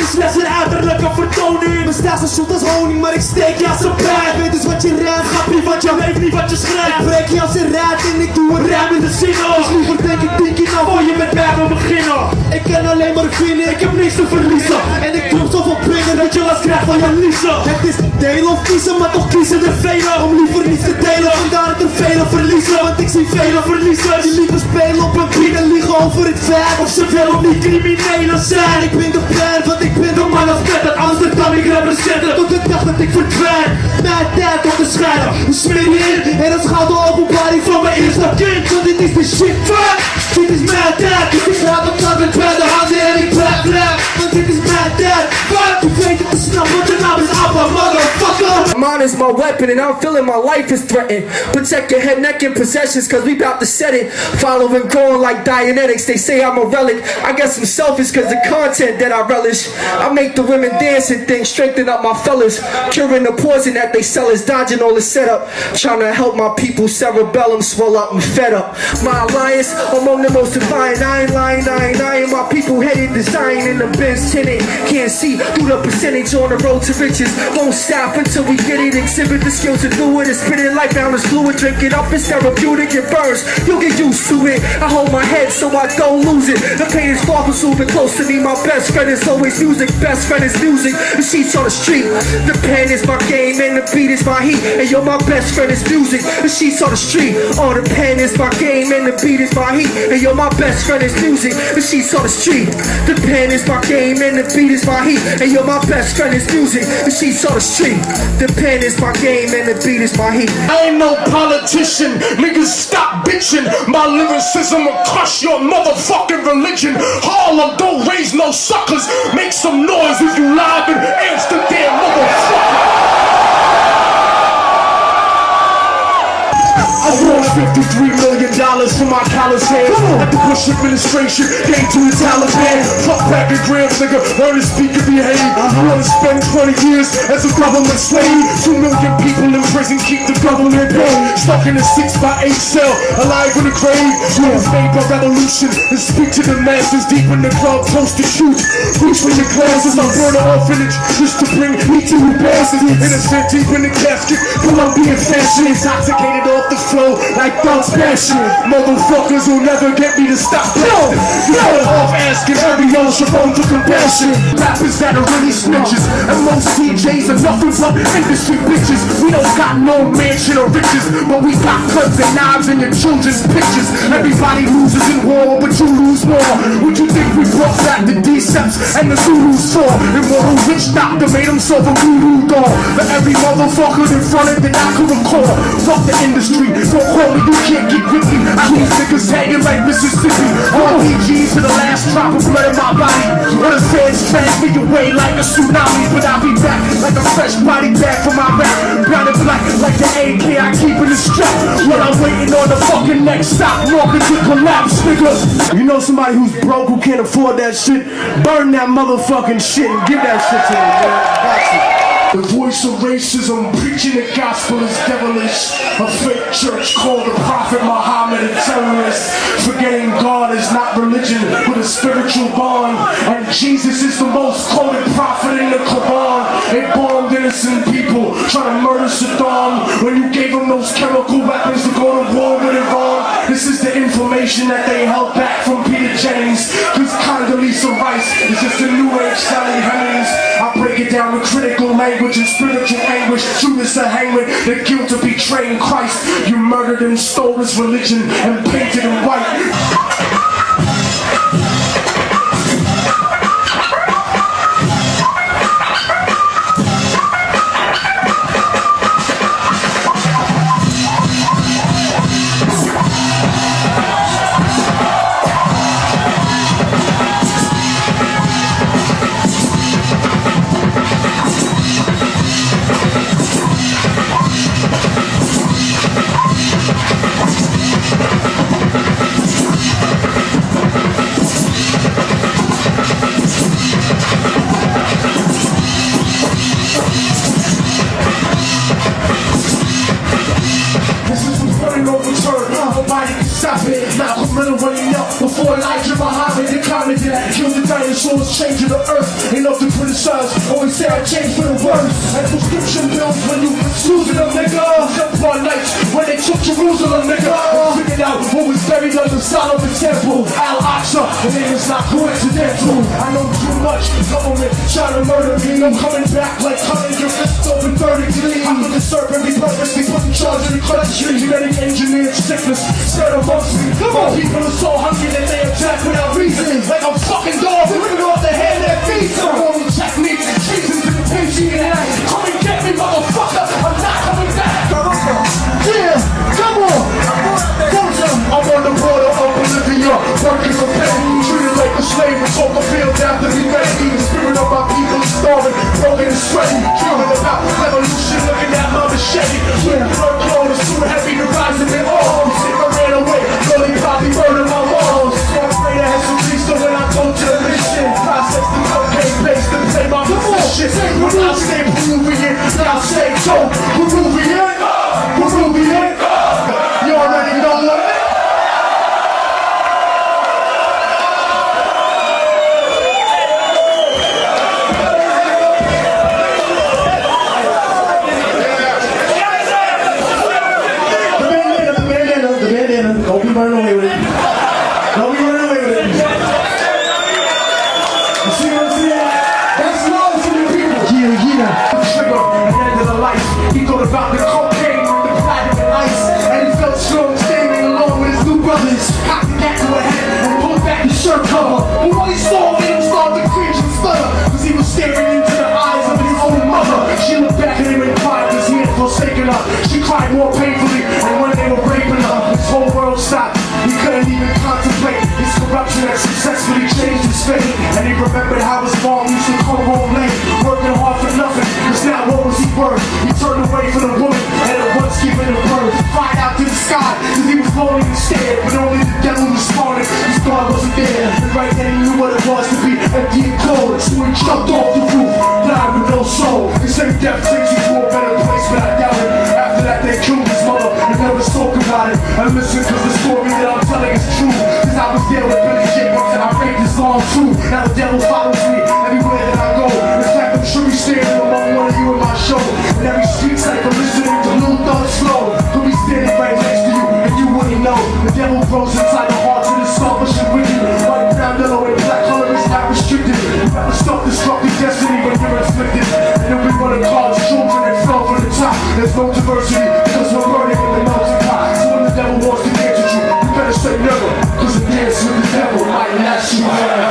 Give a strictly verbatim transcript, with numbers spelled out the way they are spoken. Ik slechts een uiterlijke vertoning. Mijn staat zo zoet als honing, maar ik steek je als een pijp. Weet eens wat je rijdt, grapje, want je weet niet wat je schrijft. Ik breek je als je rijdt en ik doe een ruim in de single. Dus nu verdenk ik tien keer nou voor je met mij wil beginnen. Ik ken alleen maar winnen, ik heb niks te verliezen. En ik drop zoveel brengen dat je last krijgt van je liezen. Het is delen of kiezen, maar toch kiezen er velen. Om liever niets te delen, vandaar dat er velen verliezen. Want ik zie velen verliezen die liever spelen op een bieden. Liegen over het feit of ze wel of niet criminelen zijn. Ik ben de plan, want ik ben de man als net uit Amsterdam, ik represent het. Tot de dag dat ik verdwijn, mijn tijd op te scheiden. We smeren in en dat gaat de openbaring van mijn eerste kind. Want dit is de shit fuck, dit is mijn tijd. Dus ik raad op dat met beide handen en ik blijf blij. Want dit is mijn tijd, fuck. Je weet het te snel, want de naam is Abba, motherfucker. My mind is my weapon and I'm feeling my life is threatened. Protect your head, neck and possessions, cause we bout to set it. Following growing like Dianetics, they say I'm a relic. I guess I'm selfish cause the content that I relish. I make the women dance and things, strengthen up my fellas. Curing the poison that they sell is dodging all the setup. Trying to help my people, cerebellum swell up and fed up. My alliance, among the most divine. I ain't lying, I ain't lying. My people headed design in the Benz tenant. Can't see through the percentage on the road to riches. Won't stop until we get it. Exhibit the skills to do it. It's spinning like down is fluid. Drink it up, it's therapeutic. It burns, you'll get used to it. I hold my head so I don't lose it. The pain is far from soothing, close to me. My best friend is always music. Best friend is music. The sheets on the street. The pen is my game and the beat is my heat. And yo, my best friend is music. The sheets on the street. Oh, the pen is my game and the beat is my heat. And yo, my best friend is music. The sheets on the street. The pen is my game and the beat is my heat. And yo, my best friend is music. The sheets on the street. The pen is my game and the beat is my heat. I ain't no politician. Niggas stop bitching. My lyricism will crush your motherfucking religion. Harlem don't raise no suckers. Make some noise if you live in Amsterdam, motherfucker. I wrote fifty-three million dollars for my college hands. At the Bush administration, gave to the Taliban. Fuck back and grams, nigga, learn to speak and behave. You wanna spend twenty years as a government slave. Two million people in prison, keep the government paid. Stuck in a six by eight cell, alive in the grave. You was made by revolution, and speak to the masses. Deep in the club, close to shoot. Reach for your glasses, I burn an orphanage just to bring me to who passes. Innocent deep in the casket, Colombian fashion. Intoxicated off the flow like Bounce Passion. Motherfuckers will never get me to stop blasting. You better off asking every old Siobhan for compassion. Rappers that are really snitches, and most C Js are nothing but industry bitches. We don't got no mansion or riches, but we got clubs and knives and your children's pictures. Everybody loses in war, but you lose more. Would you think we brought back the Decepts and the Zulus for? Immortal rich doctor made himself a voodoo doll for every motherfucker in front of that I could recall. Fuck the industry. Don't call me, you can't get with me. I need niggas hanging like Mississippi. R P Gs to the last drop of blood in my body. When the fans fans me away like a tsunami. But I'll be back like a fresh body bag for my rap. Brown and black like the A K I keep in the strap. While I'm waiting on the fucking next stop, walking to collapse, nigga. You know somebody who's broke, who can't afford that shit? Burn that motherfucking shit and give that shit to me, man. That's it. The voice of racism, preaching the gospel is devilish. A fake church called the Prophet Muhammad a terrorist. Forgetting God is not religion, but a spiritual bond. And Jesus is the most quoted prophet in the Quran. They bombed innocent people, trying to murder Saddam. When you gave them those chemical weapons to go to war with Iran. This is the information that they held back from Peter Jennings. This Condoleezza Rice is just a new age Sally Hemings. I break it down with critical language. With your spiritual anguish, Judas the hangman, the guilt of betraying Christ. You murdered and stole his religion and painted him white. point of no return. Nobody can stop it. Now I'm little running up before Elijah Muhammad and Comet did. Killed the dinosaurs, changing the earth. Enough to criticize. Always say I changed for the worse. And prescription bills when you snoozing them, nigga. Except for nights when they took Jerusalem, nigga. And figured out what was buried under the side of the temple. Al-Aqsa, and it is not coincidental. I know too much. Government trying to murder me. I'm coming back like cutting your fists open vertically. How could the serpent be purposely put in charge of the country? Genetic engineered sickness spread amongst me. Come on, people are so hungry that they attack without reason. Like a fucking dog ripping off the hand that feeds them. All the techniques and treason to the patient and act. Come and get me, motherfucker. I'm not coming back. Yeah, come on. I'm on the border of Bolivia, working for pennies, treated like a slave. Sold the field after he made the spirit of my people is starving, broken and sweating, dreaming about revolution, looking at my machete. Yeah, blood clone is too heavy to rise in their arms. If I ran away, really probably murdered my walls. I'm afraid I have some peace, so when I go to the mission, process the cocaine base to pay my position. When I say Peruvian, then I say go Peruvian, Peruvian. You already know what it is. Don't be running away with it. Don't be running away with it. You see what I'm saying? That's love to the people. Yeah, yeah. Sugar, at the end of the life, he thought about the cocaine, the platinum ice, and he felt strong standing alone with his new brothers. Cocked the cat to a head and pulled back his shirt cover. But what he saw made him start to cringe and stutter, because he was staring into the eyes of his own mother. She looked back at him and cried because he had forsaken her. She cried more painfully, and when they were raping her, his whole world stopped. He couldn't even contemplate his corruption that successfully changed his fate. And he remembered how his mom used to come home late, working hard for nothing, because now what was he worth? He turned away from the woman and at once given a birth. Cried out to the sky, because he was lonely and scared. But only the devil responded, his God wasn't there. And right then he knew what it was to be empty and cold. So he jumped off the roof, died with no soul. They say death takes you to a better place, but I doubt it. After that they killed his mother and never spoke about it. And listen, because the story that I'm telling is true, because I was there with Billy Jacobs and I raped his long too. Now the devil follows me everywhere that I go. In fact, I'm sure he's standing among one of you in my show. And every street cycle listening to Lil Thug Slow could be standing right next to you, and you wouldn't know. The devil grows inside the hearts of the selfish and wicked. Like brown, yellow, and black color is not restricted. You have to self-destruct your destiny when you're afflicted. And everyone in college children that fell from the top. There's no diversity because we're burning in the melting pot. So when the devil wants to dance with you, you better say never, because a dance with the devil might last you.